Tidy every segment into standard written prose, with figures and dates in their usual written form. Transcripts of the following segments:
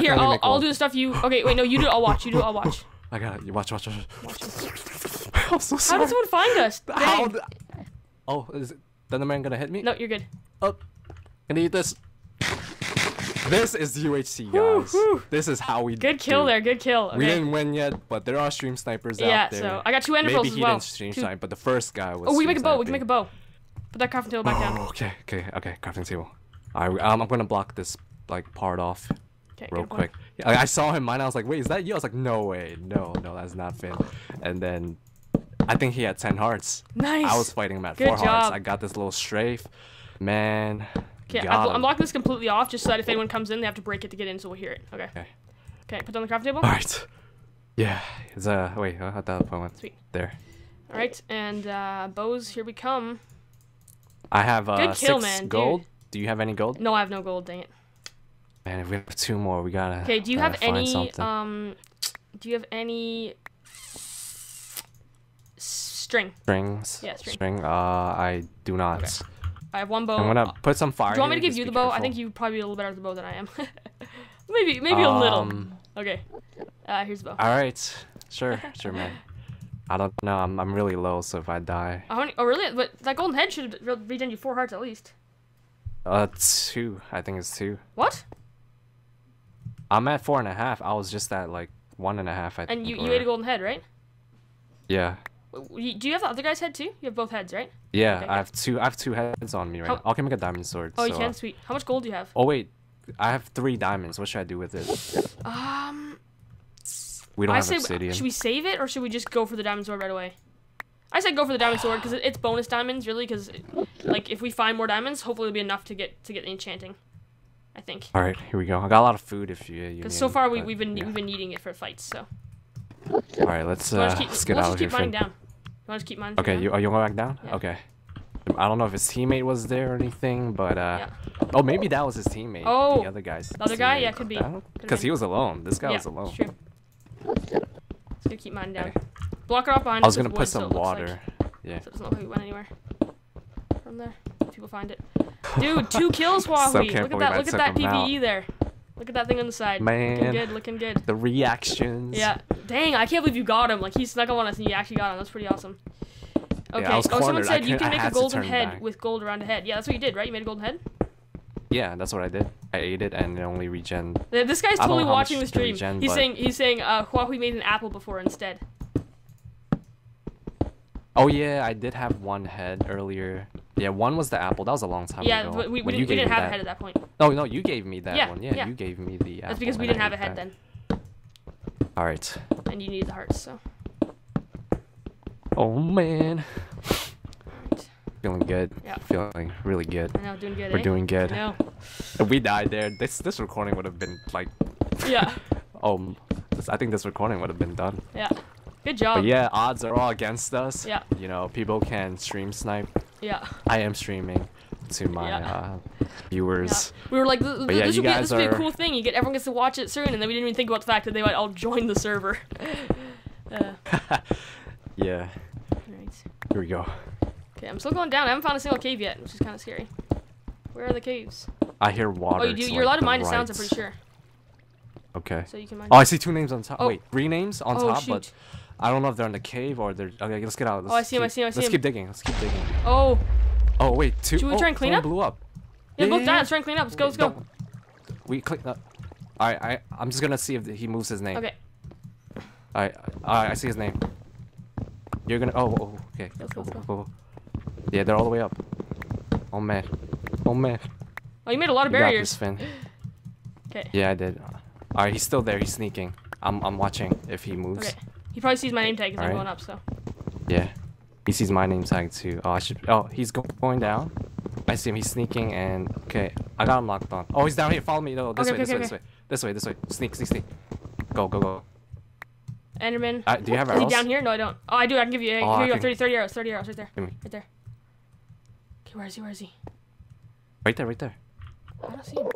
Wait, here, I'll do the stuff you... Okay, wait, no, you do it, I'll watch. You do it, I'll watch. I got it. You watch. I'm so sorry. How did someone find us? How? Oh, is Thunderman gonna hit me? No, you're good. Oh, gonna eat this. This is UHC, guys. This is how we Good kill do. There, good kill. Okay. We didn't win yet, but there are stream snipers out there. Yeah, so I got two ender pearls as well. Maybe he didn't stream snipe, but the first guy was. Oh, we make a bow, we can make a bow. Put that crafting table back down. Okay, crafting table. Alright, I'm gonna block this like part off real quick. Yeah, I saw him mine, I was like, wait, is that you? I was like, no way, no, that's not Finn. And then I think he had 10 hearts. Nice. I was fighting him at 4 hearts. I got this little strafe. Man. Okay, I'm blocking this completely off just so that if anyone comes in, they have to break it to get in, so we'll hear it. Okay, put it on the crafting table. All right. Yeah. It's wait, I thought that one. Sweet. There. All right, and bows, here we come. I have Good kill, 6 man, gold. Dude. Do you have any gold? No, I have no gold. Dang it. Man, if we have 2 more, we gotta. Okay. Do you have any? Do you have any? String. Strings. Yeah, string. I do not. Okay. I have 1 bow. I'm gonna put some fire. Do you want me to give you the bow? Careful. I think you probably a little better at the bow than I am. maybe a little. Okay. Here's the bow. All right. Sure, man. I don't know. I'm really low, so if I die. Oh really? But that golden head should have redone you 4 hearts at least. 2. I think it's 2. What? I'm at 4.5. I was just at like 1.5. I think. And you ate a golden head, right? Yeah. Do you have the other guy's head too? You have both heads, right? Yeah, okay. I have two heads on me right now. I can make a diamond sword. Oh, so, you can? Sweet. How much gold do you have? Oh wait, I have 3 diamonds. What should I do with it? We don't have obsidian. Should we save it or should we just go for the diamond sword right away? I said go for the diamond sword because it's bonus diamonds, really. Because like if we find more diamonds, hopefully it'll be enough to get enchanting. I think. All right, here we go. I got a lot of food if you. Because so far we've been eating it for fights, so. All right, let's get out of here. You want to keep mining down? Okay, you want to go back down? Yeah. Okay. I don't know if his teammate was there or anything, but yeah. Oh, maybe that was his teammate. Oh, the other guy's. The other guy, yeah, could be. Because he was alone. This guy was alone. True. Let's go keep mining down. Okay. Block it off behind. I was gonna put some water. Yeah. So it doesn't look like we went anywhere. From there, people find it. Dude, 2 kills, Huahwi. Look at that! Look at that PvE there. Look at that thing on the side. Man. Looking good. The reactions. Yeah. Dang, I can't believe you got him. Like, he snuck up on us and you actually got him. That's pretty awesome. Okay. Yeah, someone said you can make a golden head with gold around a head. Yeah, that's what you did, right? You made a golden head? Yeah, that's what I did. I ate it and it only regen. This guy's totally watching the stream. He's saying Huahwi made an apple before instead. Oh yeah, I did have 1 head earlier. Yeah, 1 was the apple. That was a long time ago. Yeah, we didn't have a head at that point. No, you gave me that one. Yeah, you gave me the apple. That's because we didn't have a head then. All right. And you need the hearts, so. Oh man. Right. Feeling good. Yeah. Feeling really good. I know, doing good. We're doing good. No. If we died there, this recording would have been like. Yeah. I think this recording would have been done. Yeah. Good job. But yeah, odds are all against us. Yeah. You know, people can stream snipe. Yeah. I am streaming to my viewers. Yeah. We were like, this would be a cool thing. Everyone gets to watch it soon, and then we didn't even think about the fact that they might all join the server. Yeah. All right. Here we go. Okay, I'm still going down. I haven't found a single cave yet, which is kind of scary. Where are the caves? I hear water. Oh, you do. You're allowed to mine the sounds. I'm pretty sure. Okay. So you can mine. Oh, I see 2 names on top. Oh. Wait, 3 names on top, shoot. But. I don't know if they're in the cave or they're... Okay, let's get out. I see him. Let's keep digging. Oh. Oh, wait. 2... Should we try and clean up? Blew up. Yeah, both died. Let's try and clean up. Let's go. We clean up. All right, I'm just going to see if he moves his name. Okay. All right, I see his name. You're going to... Oh, okay. Let's go. Yeah, they're all the way up. Oh, man. Oh, you made a lot of barriers. Finn. Okay. Yeah, I did. All right, he's still there. He's sneaking. I'm watching if he moves. Okay. He probably sees my name tag as I'm going up, so. Yeah, he sees my name tag too. Oh, I should. Oh, he's going down. I see him. He's sneaking, and okay, I got him locked on. Oh, he's down here. Follow me. No, this way. Sneak. Go. Enderman. Do you have arrows? Is he down here? No, I don't. Oh, I do. I can give you. Here you go. 30 arrows. 30 arrows. Right there. Right there. Okay, where is he? Right there. I don't see him.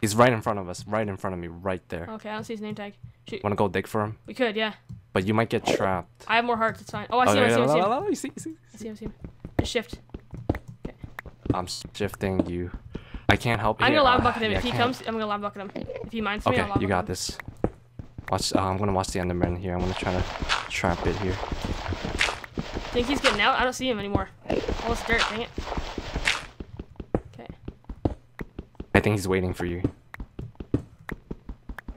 He's right in front of us. Right in front of me. Right there. Okay, I don't see his name tag. Shoot. Wanna go dig for him? We could, yeah. But you might get trapped. I have more hearts. It's fine. Oh, I see him. I see him. Shift. Okay. I'm shifting you. I can't help you. I'm gonna loud bucket him. Yeah, if he comes, I'm gonna loud bucket him. If he minds me, I'll loud bucket him. Okay, you got this. Watch, I'm gonna watch the Enderman here. I'm gonna try to trap it here. Think he's getting out? I don't see him anymore. All this dirt, dang it. Okay. I think he's waiting for you.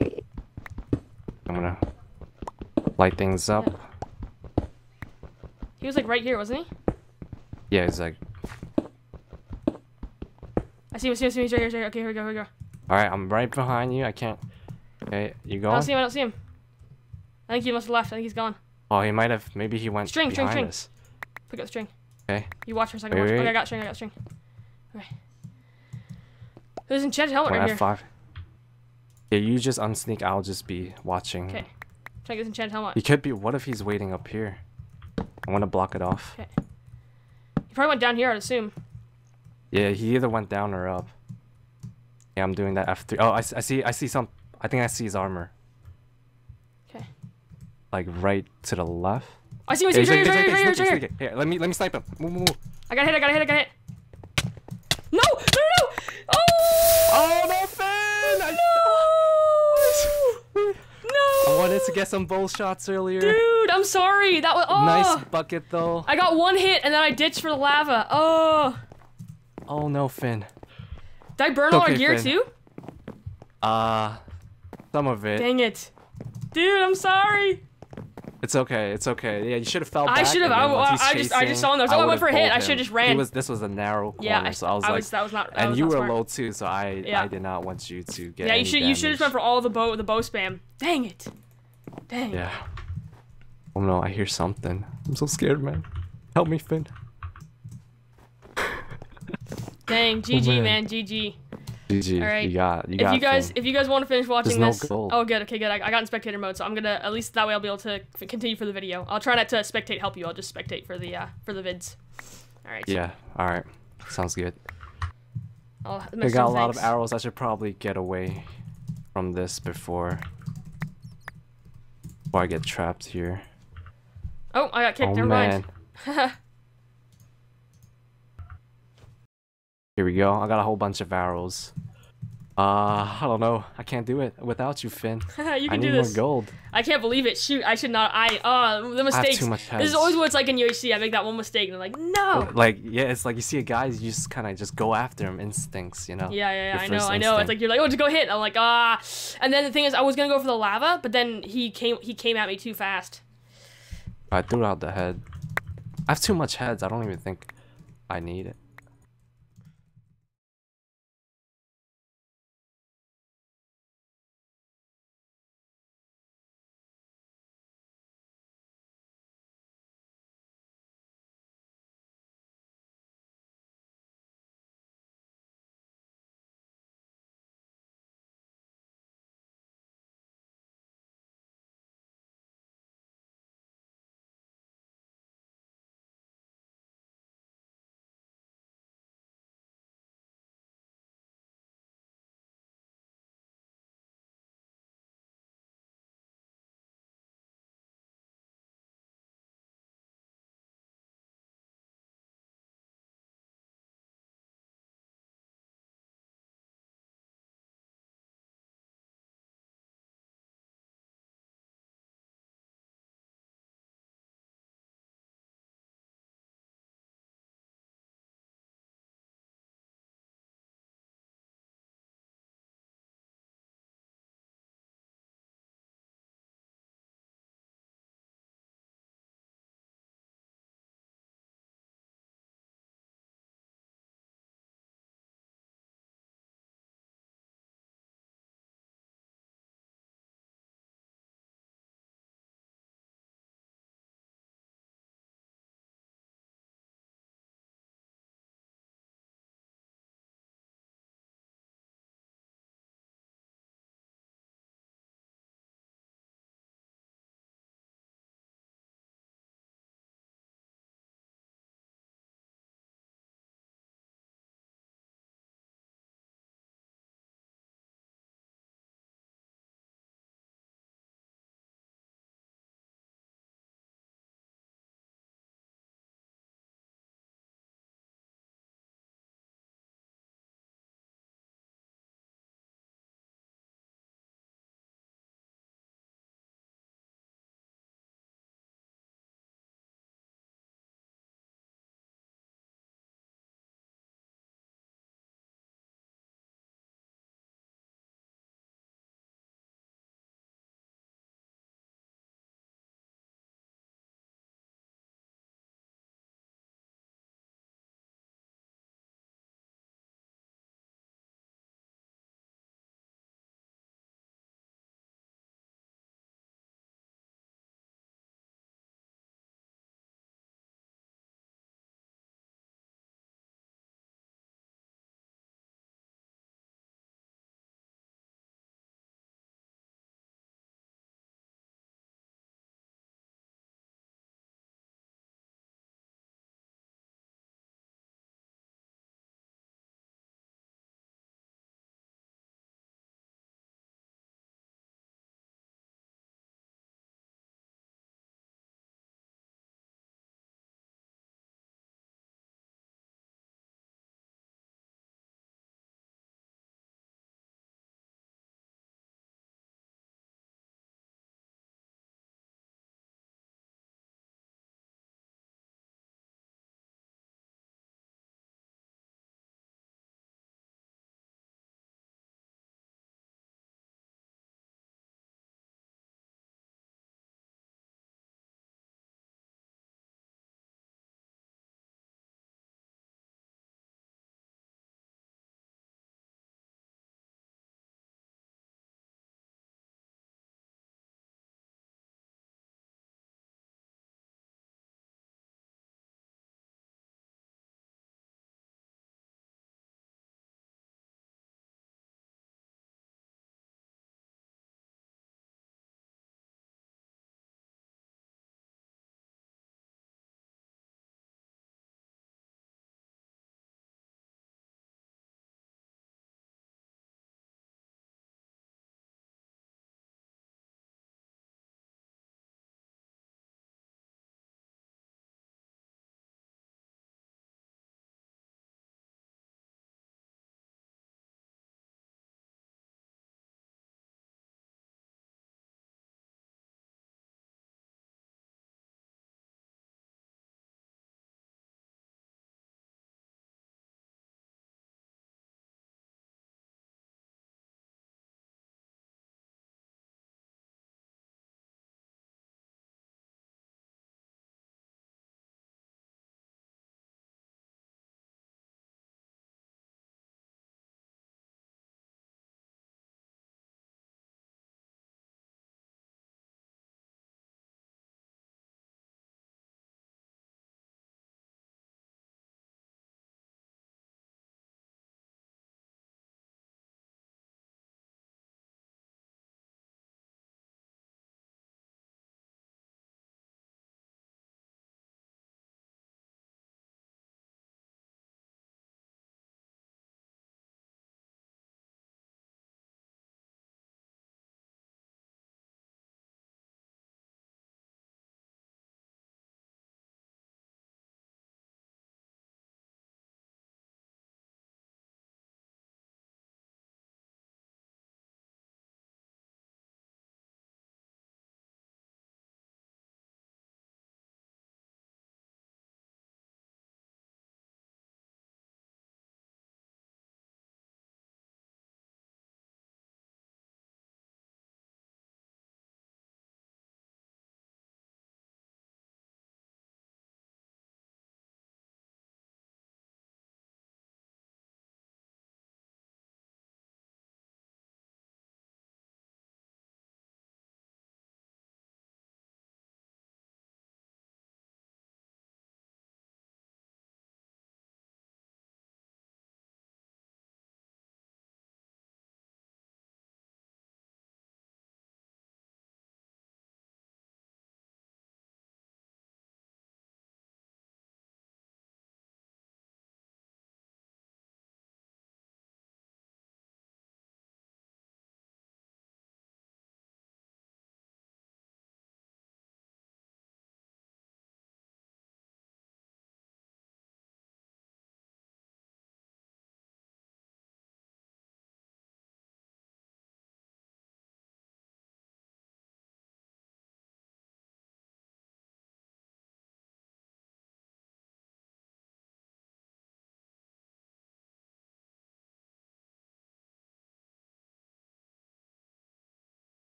I'm gonna light things up. Yeah. He was like right here, wasn't he? Yeah, he's like. I see him, I see him. He's right here, Okay, here we go, Alright, I'm right behind you. I can't. Okay, you going? I don't see him, I think he must have left. I think he's gone. Oh, he might have. Maybe he went behind us. Pick up the string. Okay. You watch for a second. Wait, Okay, I got string, Okay. There's an enchanted helmet right here. Yeah, you just unsneak. I'll just be watching. Okay. Try to get this enchanted helmet. He could be. What if he's waiting up here? I want to block it off. Okay. He probably went down here, I'd assume. Yeah, he either went down or up. Yeah, I'm doing that F3. Oh, I see some. I think I see his armor. Okay. Like right to the left. I see him. He's right here. Here, let me snipe him. Move. I got hit. No. Oh no, Finn! No. I wanted to get some bowl shots earlier. Dude, I'm sorry. That was nice bucket though. I got one hit and then I ditched for the lava. Oh. Oh no, Finn. Did I burn all our gear too? Some of it. Dang it. Dude, I'm sorry. It's okay. It's okay. Yeah, you should have fell back. I should have. I just saw him. I went for a hit. I should have just ran. This was a narrow corner, so I was like. That was not. And you were low too, so I did not want you to get. Yeah, you should have gone for all the bow spam. Dang it. Dang. Yeah. Oh no, I hear something. I'm so scared, man. Help me, Finn. Dang, GG, man, GG. GG. All right. You got if you guys want to finish watching this, oh good, okay, good. I got in spectator mode, so I'm gonna at least that way I'll be able to continue for the video. I'll try not to spectate help you. I'll just spectate for the vids. All right. Yeah. All right. Sounds good. I got a lot of arrows. I should probably get away from this before I get trapped here. Oh, I got kicked. Never mind. Here we go. I got a whole bunch of arrows. I don't know. I can't do it without you, Finn. You can do this. I need more gold. I can't believe it. Shoot, I should not. The mistakes. I have too much heads. This is always what it's like in UHC. I make that one mistake and I'm like, no. Like, yeah, it's like you see a guy, you just kind of just go after him. Instincts, you know? Yeah. I know. It's like you're like, oh, just go hit. I'm like, ah. And then the thing is, I was gonna go for the lava, but then he came at me too fast. I threw out the head. I have too much heads. I don't even think I need it.